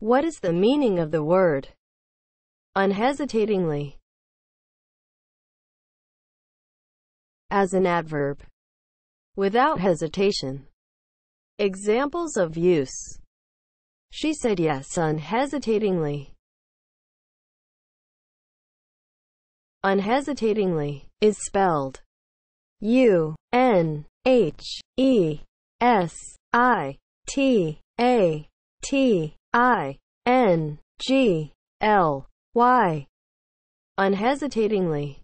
What is the meaning of the word unhesitatingly as an adverb? Without hesitation. Examples of use. She said yes unhesitatingly. Unhesitatingly is spelled unhesitatingly.